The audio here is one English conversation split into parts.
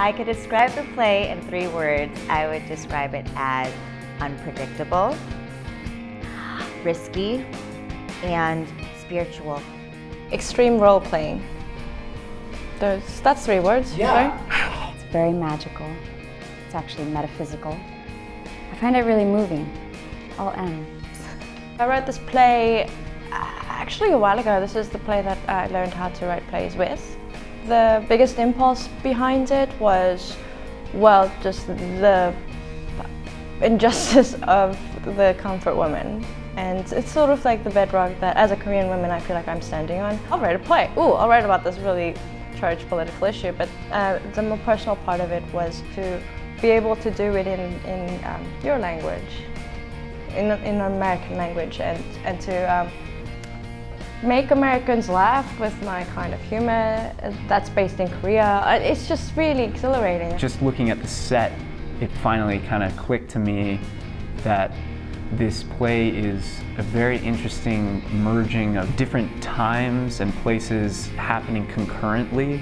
I could describe the play in 3 words, I would describe it as unpredictable, risky, and spiritual. Extreme role playing. That's 3 words, yeah. Right? It's very magical. It's actually metaphysical. I find it really moving. All ends. I wrote this play actually a while ago. This is the play that I learned how to write plays with. The biggest impulse behind it was, well, just the injustice of the comfort woman. And it's sort of like the bedrock that, as a Korean woman, I feel like I'm standing on. I'll write a play. Ooh, I'll write about this really charged political issue. But the more personal part of it was to be able to do it in your language, in American language, and to make Americans laugh with my kind of humor that's based in Korea. It's just really exhilarating. Just looking at the set, it finally kind of clicked to me that this play is a very interesting merging of different times and places happening concurrently.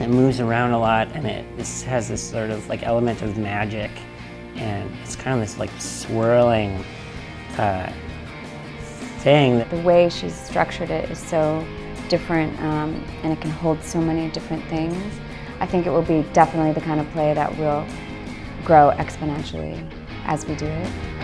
It moves around a lot, and it has this sort of like element of magic, and it's kind of this like swirling thing. The way she's structured it is so different, and it can hold so many different things. I think it will be definitely the kind of play that will grow exponentially as we do it.